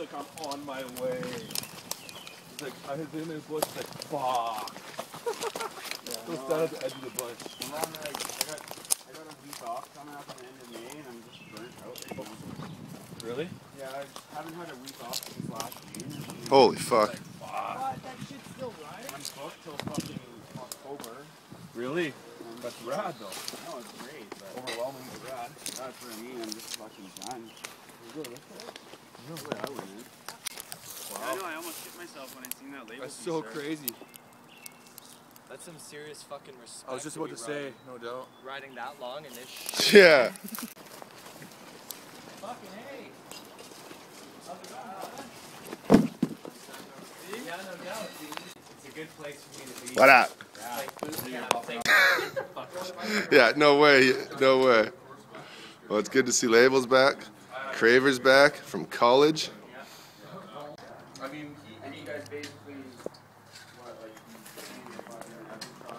like I'm on my way. He's like, I had been in his bush, like, fuck. Yeah, goes down at the edge of the bush. I'm on, like, I got a week off coming up at the end of May, and I'm just burnt out right now. Really? Yeah, I haven't had a week off since last year. Holy fuck. Like, fuck. That shit's still riding. I'm booked till fucking October. Really? That's rad though. No, it's great, but overwhelming is rad. That's for me, I'm just fucking done. You go look at it. No way I wouldn't. Wow. I know, I almost shit myself when I seen that label. That's so crazy. That's some serious fucking respect. I was just about to say, no doubt. Riding that long in this shit. Yeah. Fucking hey. How's it going, brother? Yeah, no doubt, dude. It's a good place for me to be. What up? Yeah, no way, no way. Well, it's good to see Label's back, Craver's back from college.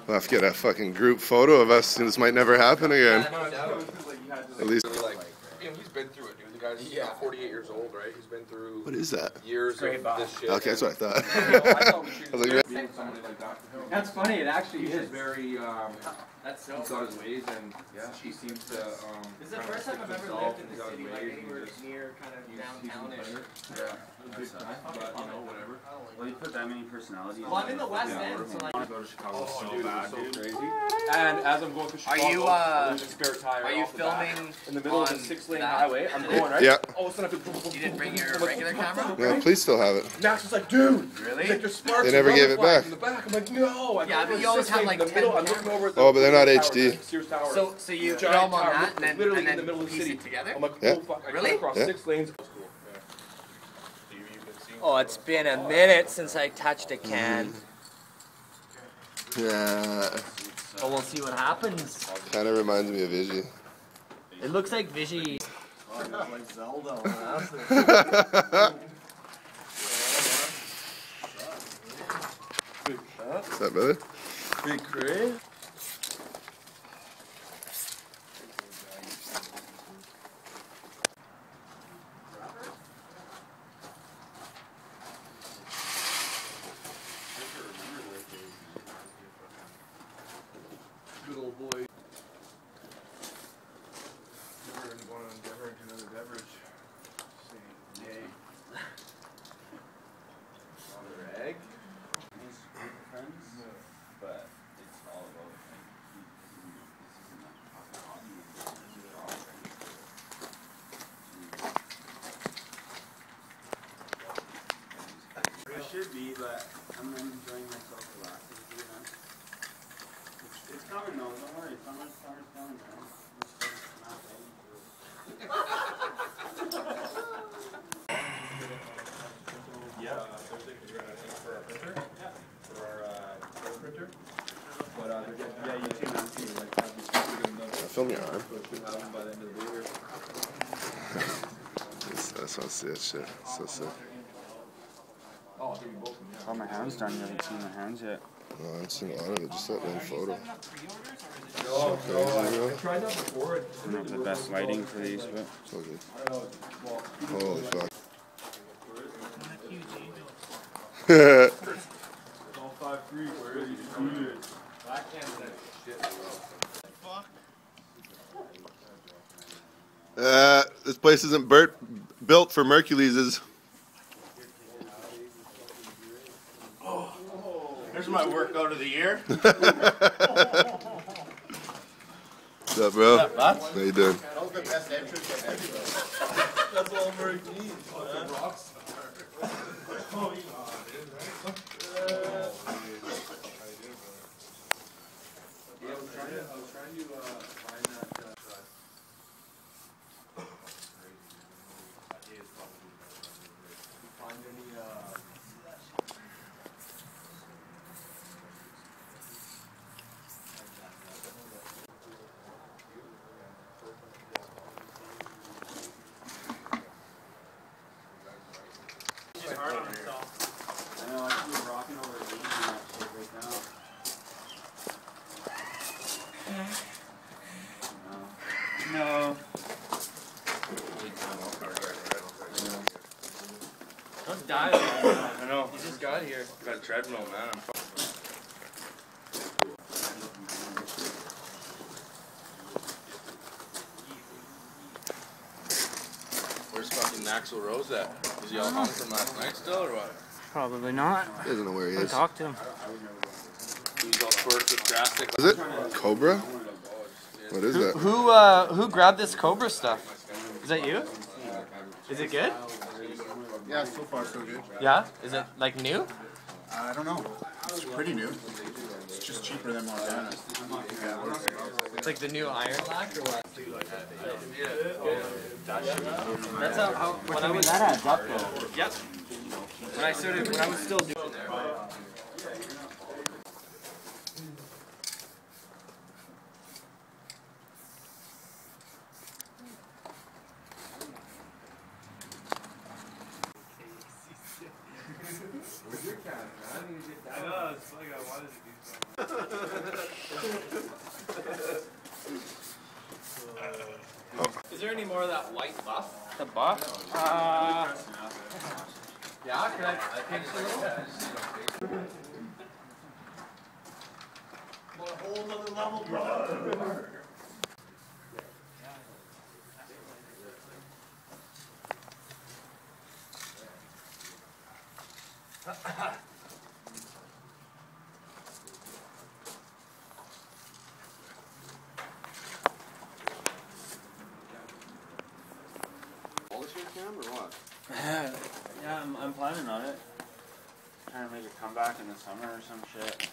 We'll have to get a fucking group photo of us, and this might never happen again. At least. He's been through it, dude. The guy's 48 years old, right? He's been through. What is that? Years of this shit. Okay, that's what I thought. I was like, that's funny. It actually is very. That's so. He's got his ways, and yeah, she seems to. This is the first time I've ever lived in the city, like anywhere near kind of downtown-ish. Yeah, big time, but you know, whatever. Well, you put that many personalities. Well, I'm in the West End, so like. I want to go to Chicago so bad, dude. So crazy. And as I'm going to Chicago, I lose a spare tire. Are you filming in the middle of a 6-lane highway? I'm going right. Yeah. All of a sudden, you didn't bring your regular camera. No, please still have it. Naks was like, dude, really? They never gave it back. I'm like, no. Yeah, but you always have like 10. I'm looking over. Oh, but they're not HD. So you film on that and then in the middle of the city together. I'm like, oh fuck, I cut across 6 lanes. Oh, it's been a minute since I touched a can. Yeah. But we'll see what happens. Kind of reminds me of Vision. It looks like Vision. Oh, it looks like Zelda. What's that, brother? Big Craver. Good old boy. Never going to endeavor into another beverage. Say, yay. Another egg. But it's all about it. I should be, but I'm enjoying myself a lot. It's coming though, don't worry. It's coming, it's coming, yeah, Thursday because we're going to take for our printer. Yeah. For our printer. But yeah, you take that too. Like, film your arm. We have them by the end of the year. That's how I see that shit. So sick. Oh, all my hound's done. You haven't seen the hounds yet. No, I haven't seen a lot of it. Just that one photo. So crazy, bro. I tried that before. It's not the best lighting for these, but. So good. Holy fuck. It's all 5-3, where is he? I can't say shit, bro. Fuck. This place isn't built for Merkuleses. Oh, there's my workout of the year. What's up, bro? What's up, how you doing? That was the best entrance I've ever done. That's all Merk needs, man. Oh, Let's dive. I know. You just got here. I got a treadmill, man. I'm Where's fucking Naxel Rose at? Is he all home from last night still or what? Probably not. He doesn't know where he is. I talked to him. He was all twerked with drastic. Is it? Cobra? What is that? Who grabbed this Cobra stuff? Is that you? Is it good? Yeah, so far so good. Yeah? Is it like new? I don't know. It's pretty new. It's just cheaper than Montana. It's like the new iron lock or what? That's how when I was that adds up though. Yep. When I was still doing it. Is there any more of that white buff? The buff? Yeah, can I pinch a little? On a whole nother level, brother. I'm planning on it. Trying to make a comeback in the summer or some shit.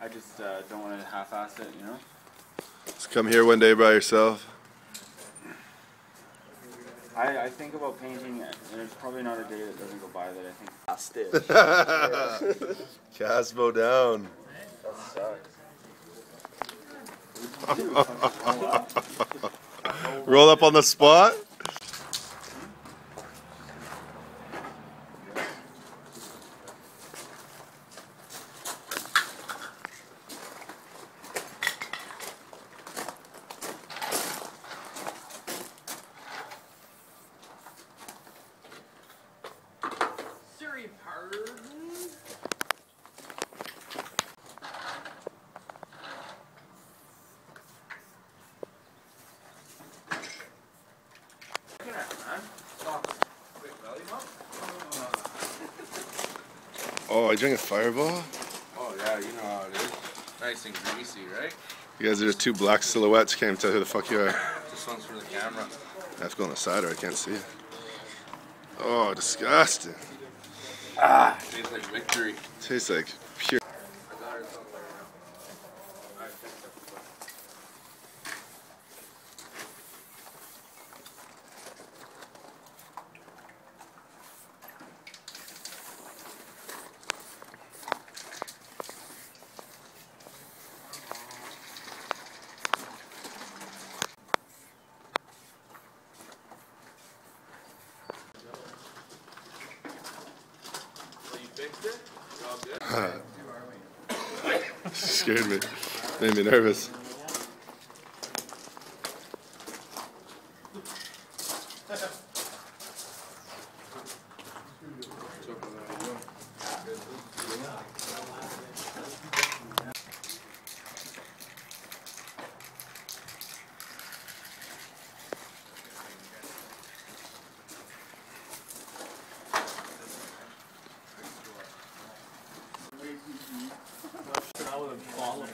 I just don't want to half-ass it, you know? Just come here one day by yourself. I think about painting. There's probably not a day that doesn't go by that I think cast it. Casbo down. That sucks. Roll up on the spot? Oh, I drink a Fireball? Oh yeah, you know how it is. Nice and greasy, right? You guys are just two black silhouettes, can't even tell who the fuck you are. This one's for the camera. I have to go on the side or I can't see. Oh, disgusting. Ah, tastes like victory. Tastes like pure. Scared me. Made me nervous.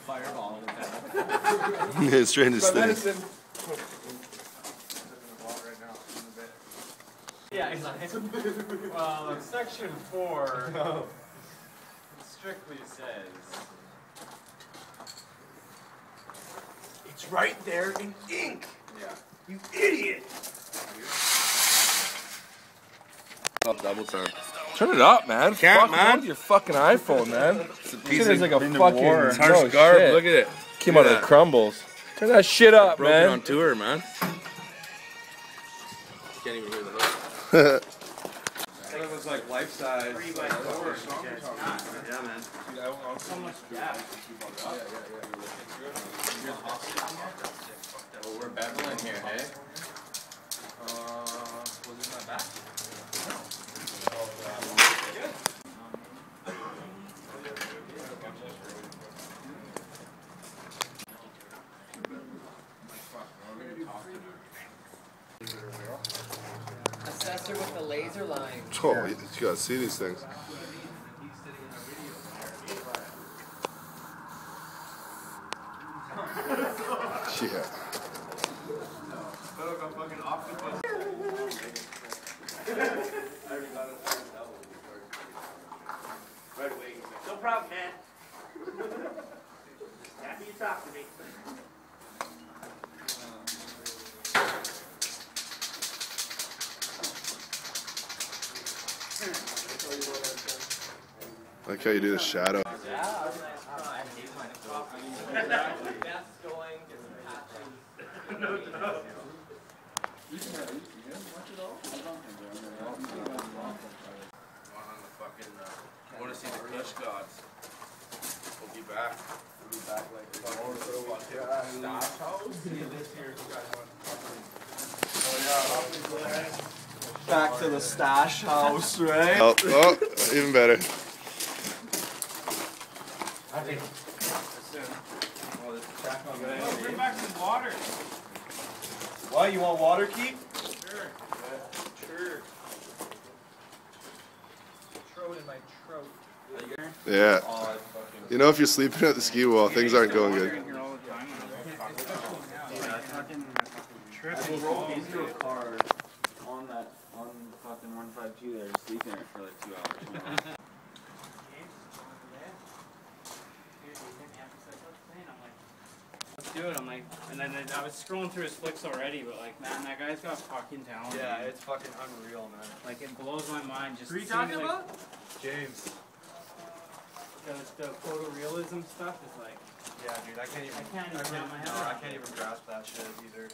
Fireball in the yeah, strangest thing. Yeah, exactly. Well, section 4 strictly says it's right there in ink. Yeah. You idiot. Double time. Turn it up, man. Can't, man. Your fucking iPhone, man. It's a piece of like a fucking harsh garb. Shit. Look at it. Came out of the crumbles. Turn that shit up, man. Broke it on tour, man. Can't even hear the hook. But it was like life size. 3 by 4. Yeah, man. Dude, I so much gas. Yeah. We're battling here, hey? Was it my back? No. Faster with the laser line. Oh, yeah. You gotta see these things. Yeah. No problem, man. Happy you talk to me. I like how you do the shadow. I want to see the Kush gods. We'll be back. We'll be back like the back to the stash house, right? Oh, oh, even better. I think. Oh, bring back some water. What? You want water, Keith? Sure. Yeah. Sure. In my throat. Yeah. You know, if you're sleeping at the ski wall, things aren't going good. I rolled into a car on that on fucking 152 there, sleeping there for like 2 hours. Let's do it. I'm like, and then I was scrolling through his flicks already, but like, man, that guy's got fucking talent. Yeah, it's fucking unreal, man. Like, it blows my mind. Just. Who are you talking about? James. The photorealism stuff is like. Yeah, dude, I can't even grasp that shit either.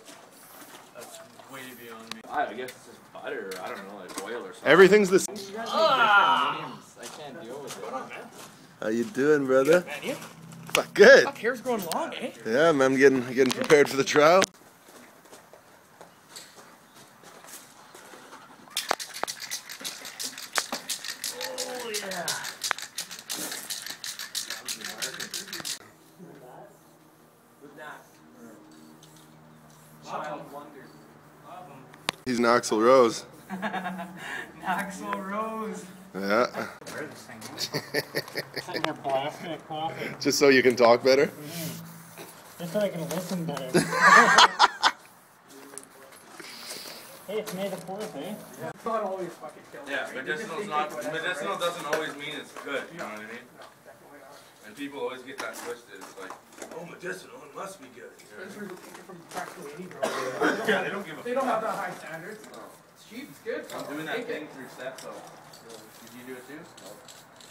That's way beyond me. I guess it's just butter. I don't know, like oil or something. Everything's the same. Ah! I can't deal with it. What's going on, man? How you doing, brother? Good, man, you? Fuck, good. Fuck, hair's growing long, eh? Yeah, man, I'm getting prepared for the trial. Oh, yeah. He's Knoxville Rose. Knoxville Rose. Yeah. Just so you can talk better? Just so I can listen better. Hey, it's May the 4th, eh? Yeah. It's not always fucking killed. Yeah, medicinal doesn't always mean it's good, you know what I mean? And people always get that twisted. It's like, oh, medicinal, it must be good. You know? Yeah, they don't give a fuck. They don't have that high standards. No. It's cheap, it's good. I'm doing that thing through steps, though. Did you do it too? No.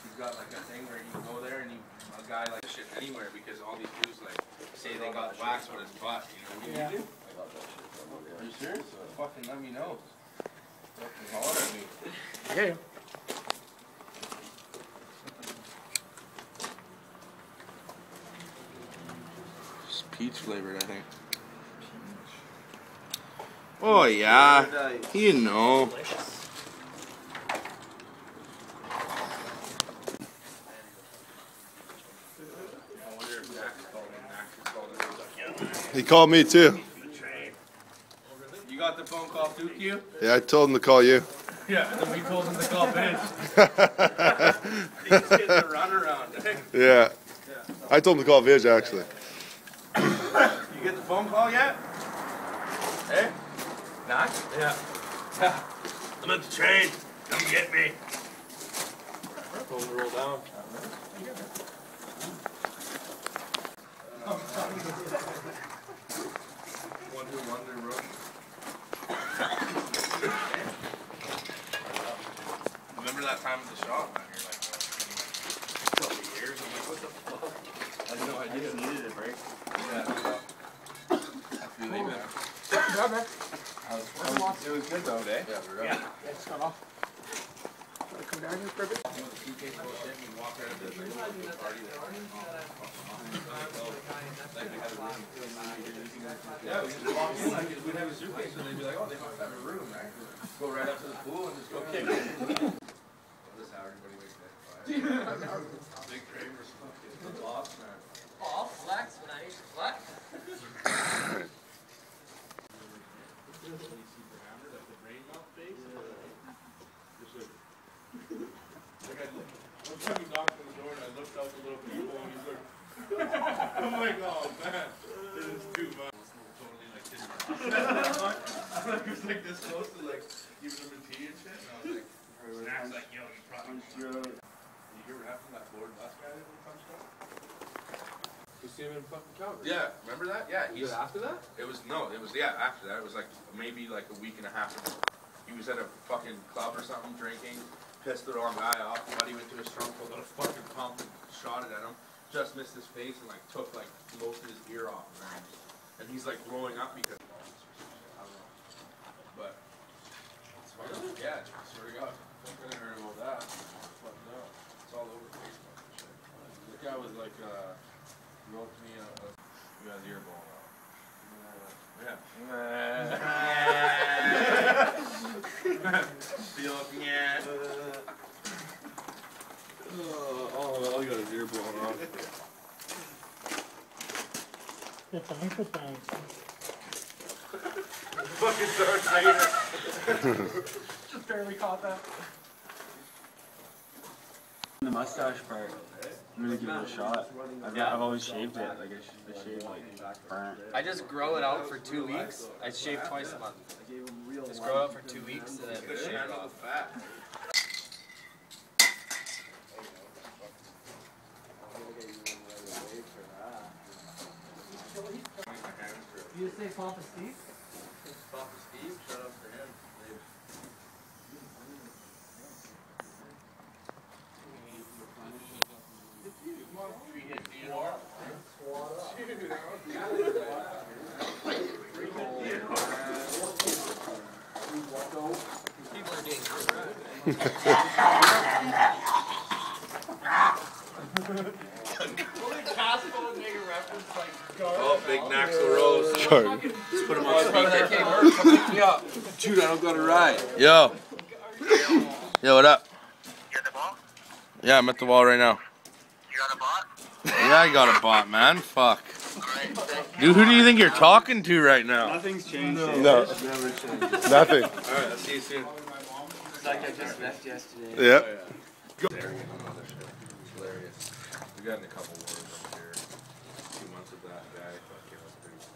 You've got like a thing where you can go there and a guy like shit anywhere because all these dudes like say they got wax on his butt. You know what yeah. You do? I got that shit. Are you serious? Fucking let me know. Fucking holler at me. Okay. It's peach flavored, I think. Peach. Oh yeah. Paradise. You know. Delicious. He called me too. You got the phone call too, Q? Yeah, I told him to call you. Yeah, and then we told him to call Ben. He's getting the runaround. Yeah. I told him to call Vig actually. You get the phone call yet? Hey? Knock? Yeah. I'm at the train. Come get me. Phone roll down. Remember that time at the shop, man? You're like, a couple of years. I'm like, what the fuck? I had no idea. I just needed it, right? Yeah. I feel you, man. It was good, though, eh? Yeah, we were up. Yeah, it's got off. Come down here for a bit. Yeah, we just walk in like we'd have a suitcase, and they'd be like, oh, they must have a room, right? Go right up to the pool and just go kick it. This hour, everybody wakes up. Big Craver's fucking off, man. Oh, I'll flex when I need to flex. I'm like, oh man, this is too much. Totally like this. I was like this close to like giving them a tea and shit, and I was like, Naks like, yo, you probably should. Did you hear what happened to that board last guy that we punched up? You see him in fucking Calgary. Yeah, remember that? Yeah. Was it after that? It was after that. It was like maybe like a week and a half ago. He was at a fucking club or something drinking, pissed the wrong guy off, but he went to his trunk, got a fucking pump and shot it at him. Just missed his face and like took like most of his ear off. And he's like blowing up because of all this shit. I don't know. But it's fucking, yeah, I swear to God. I'm gonna hear about that. Fucked up. It's all over Facebook and shit. This guy was like wrote me a you guys ear ball out. Yeah. Oh, I got his ear blown off. That's a hypothetical. Fucking sorry. Just barely caught that. The mustache part, I'm gonna give it a shot. I've always shaved it, like I shaved like burnt. I just grow it out for 2 weeks. I shave twice a month. Just grow it out for 2 weeks and then shave it off. You say Papa Steve? Papa Steve, shut up for him. Oh, big Naks the Rose. Just put him on speaker. Yo, dude, I don't got a ride. Yo. Yo, what up? You at the ball? Yeah, I'm at the wall right now. You got a bot? Yeah, I got a bot, man. Fuck. Dude, who do you think you're talking to right now? Nothing's changed. No. It's never changed. Nothing. Alright, I'll see you soon. It's like I just left yesterday. Yep. Oh, yeah. Hilarious. Hilarious. We've gotten a couple words over here. 2 months of that guy. Fuck, it was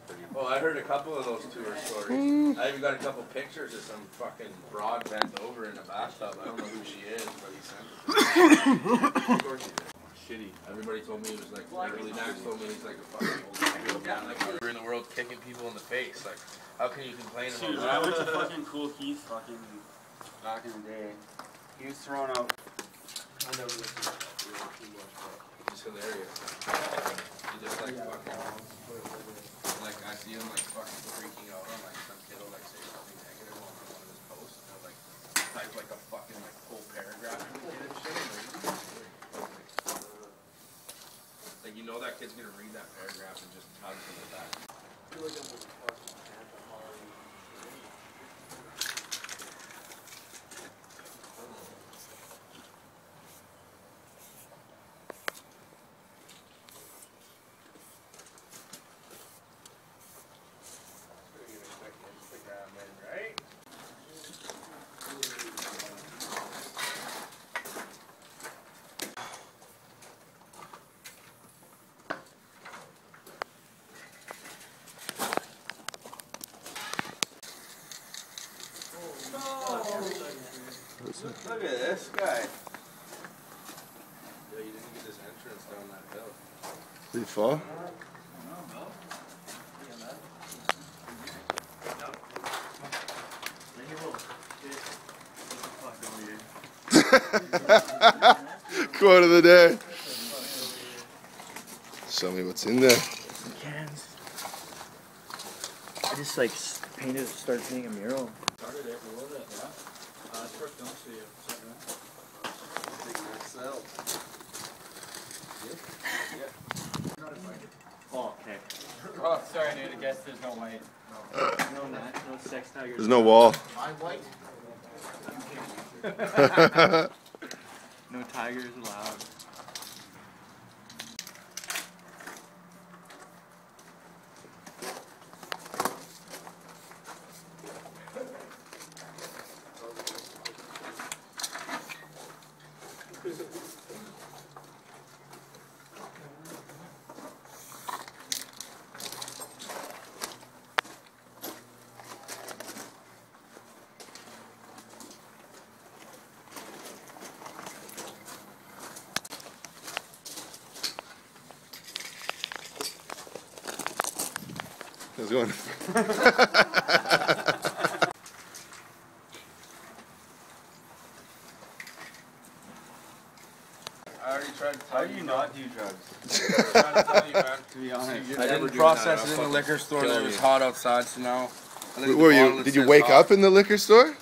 pretty. Well, I heard a couple of those tour stories. I even got a couple pictures of some fucking broad bent over in a bathtub. I don't know who she is, but he sent it. Of course he did. Shitty. Everybody told me he was like, literally Naks told me he's like a fucking old guy. Yeah, like, we're in the world kicking people in the face. Like, how can you complain about that? I went to fucking Cool Keith fucking back in the day. He was thrown out. I know he was thrown out. We were too much, but it's hilarious. He just like fucking, like I see him like fucking freaking out on like some kid will like say something negative on one of his posts. And they'll like type like a fucking like whole paragraph and shit. You know that kid's gonna read that paragraph and just tug from the back. Look at this guy. Yo, you didn't get this entrance down that hill. Did he fall? Quote of the day. Show me what's in there. Cans. I just like painted, started painting a mural. Oh, okay. Oh, sorry, dude. I guess there's no white. No sex now. There's no wall. My white? No tigers allowed. How's it going? I already tried to tell you. How do you not do drugs? I'm trying to tell you, man. To be honest, I didn't process it in the liquor store. It was hot outside, so now. Where were you? Did you wake up in the liquor store?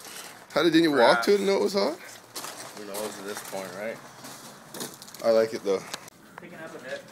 How did you walk to it and know it was hot? Who knows at this point, right? I like it though. Picking up a bit.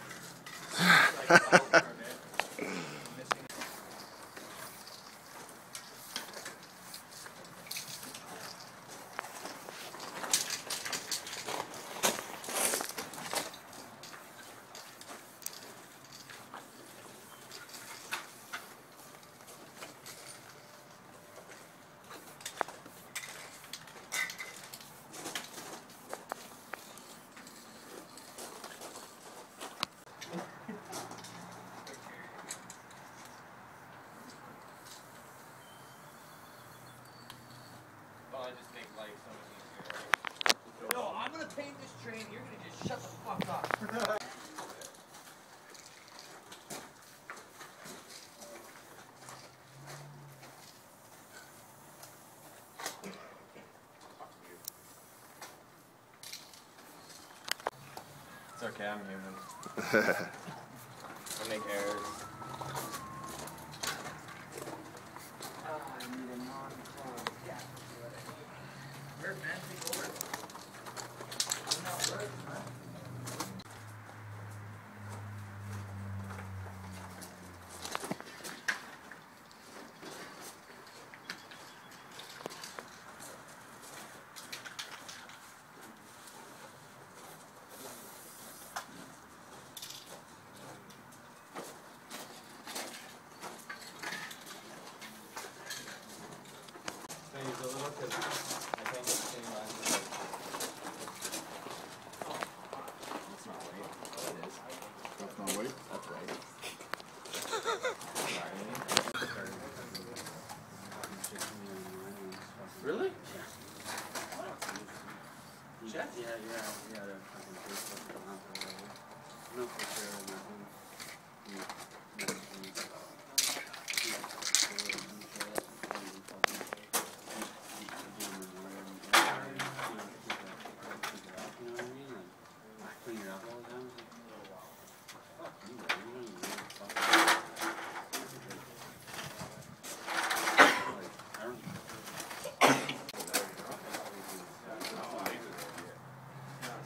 No, I'm gonna paint this train. You're gonna just shut the fuck up. It's okay. I'm human. I make errors. Really? Yeah, yeah, yeah. No, for sure.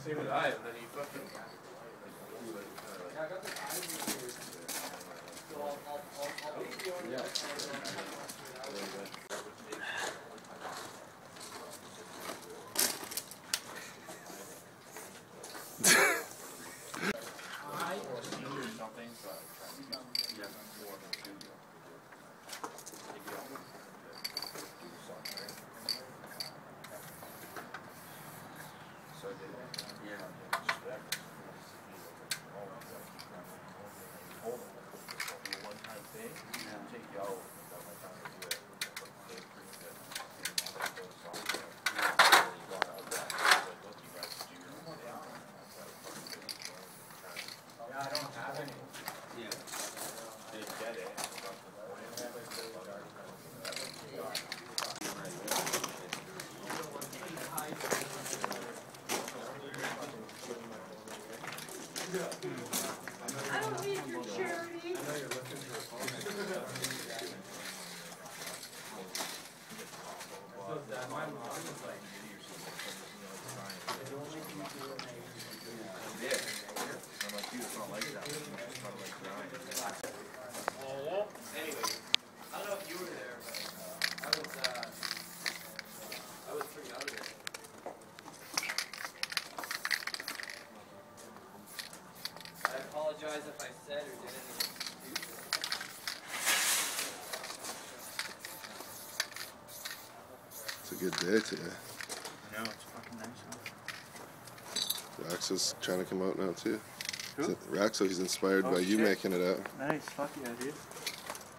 Same with I, but he fucking... I got the eyes here. So I'll leave you on the I don't need your charity. If I said or did anything. It's a good day today. I know, it's fucking nice. Raxo's trying to come out now too. Who? Raxo, he's inspired by you making it out. Nice, fuck yeah, dude.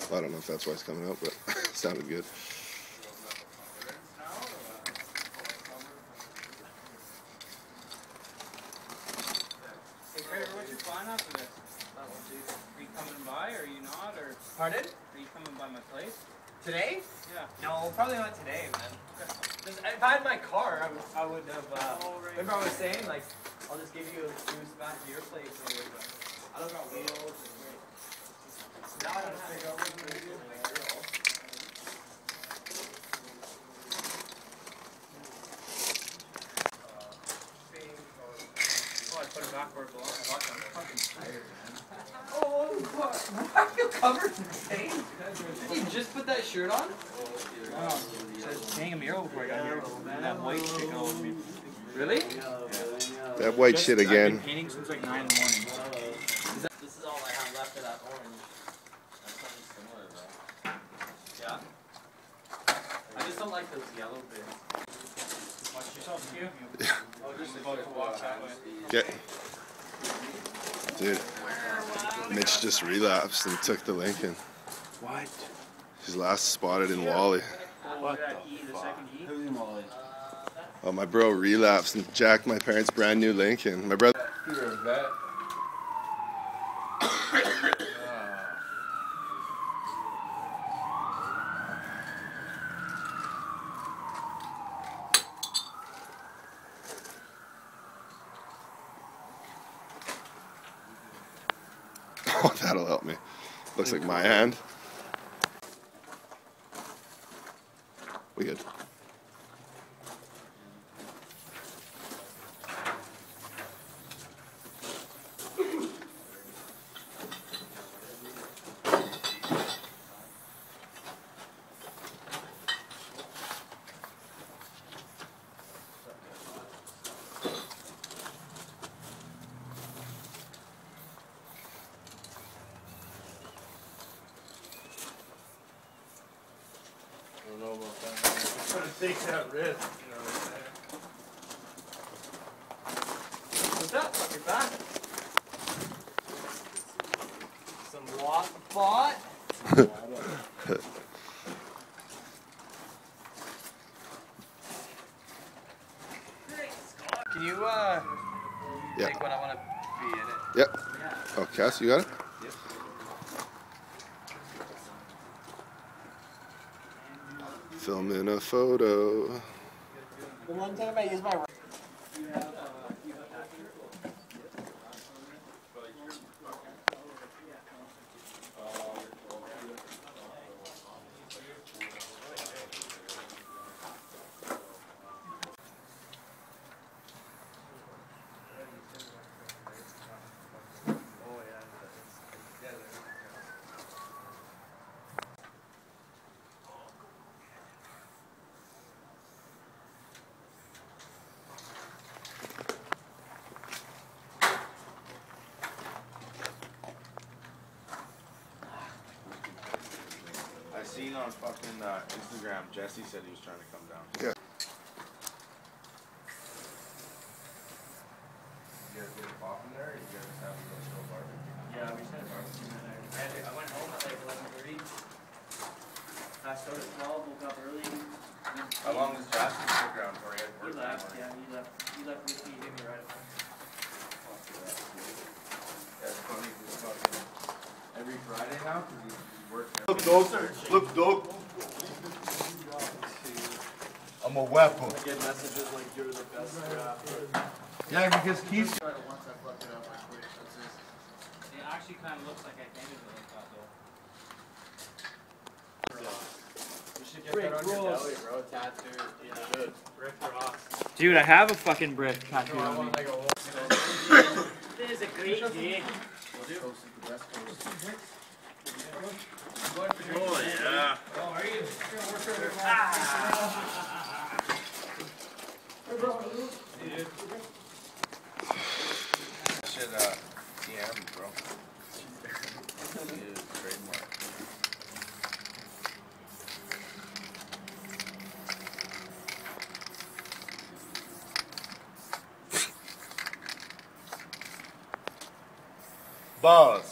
Well, I don't know if that's why it's coming out, but it sounded good. Hey, Craver, what's your plan after this? Are you coming by, or are you not? Pardon? Are you coming Well, probably not today, man. Just, if I had my car, I would have, remember I was saying, like, I'll just give you a juice back to your place. And I don't got wheels. And now I don't have to figure out what to do. Backboard block. I'm fucking tired, man. Oh, what? Why are you covered in paint? Did you just put that shirt on? Oh, dang, I'm here before I got here. That white shit all over me. Really? Yeah. That white just, shit again. I've been painting since like 9 in the morning. This is all I have left of that orange. That's something similar, bro. Yeah. I just don't like those yellow bits. Watch yourself, Q. Get. Dude, Mitch just relapsed and took the Lincoln. What? He's last spotted in Wally. What the fuck? Who's in Wally? Oh, my bro relapsed and jacked my parents' brand new Lincoln. My brother. You're a vet. Oh, that'll help me. Looks like my hand. We good. Take that risk, you know what I'm saying? What's that fucking back? Some lot bot? Can you take what I want to be in it? Yep. Yeah. Oh, Cass, you got it? Yep. Film in a photo. The one time I used my right. Seen on fucking Instagram, Jesse said he was trying to come down. Yeah. You guys get a pop in there, or you guys have a little barbecue? Yeah, we just had a barbecue in there. I went home at like 11:30. I started at 12, woke up early. How long was Jesse in the program for you? He left, yeah, he left with me, he hit me right away. That's funny, he's fucking every Friday now, because he's look, dog. Look, dog. I'm a weapon. I get messages like you're the best rapper. Yeah, because Keith. It actually kind of looks like I painted it like that, though. We should get that on your belly, bro. Tattoo. Yeah, good. Brick rocks. Dude, I have a fucking brick tattoo on me. This is a great day. Oh, yeah. Oh, are you? Ah. Dude. I should, DM, bro. Dude, trademark. Buzz.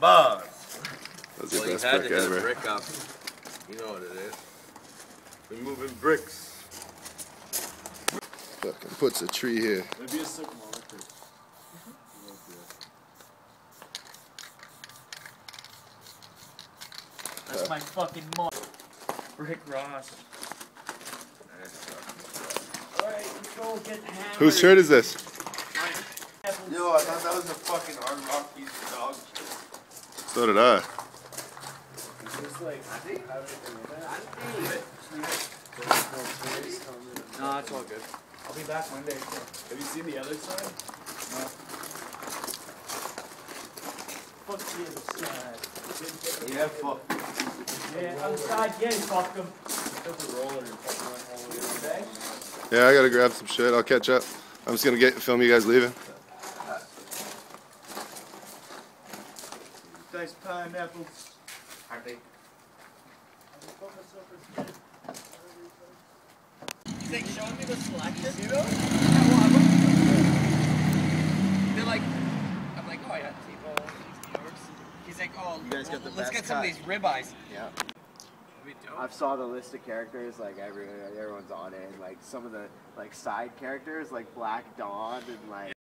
Buzz. Well, you had to get a brick up. You know what it is. We're moving bricks. Fucking puts a tree here. Maybe it's like Monica. That's my fucking mark. Rick Ross. Alright, go get hammered. Whose shirt is this? Yo, I thought that was a fucking unlocked piece of dog shit. So did I. It's just like, I think no, it's all good. I'll be back Monday. Have you seen the other side? No. Fuck the other side. Yeah, fuck. Yeah, other side, yeah, fuck them. Yeah, I gotta grab some shit. I'll catch up. I'm just gonna film you guys leaving. Nice pineapples. Aren't they? He's like showing me the selectors, you know? They're like, I'm like, oh, I got T-bone, these New Yorks. He's like, oh, you guys got the let's get some of these ribeyes. Yeah. I've saw the list of characters, like everyone's on it, and like some of the like side characters, like Black Dawn and like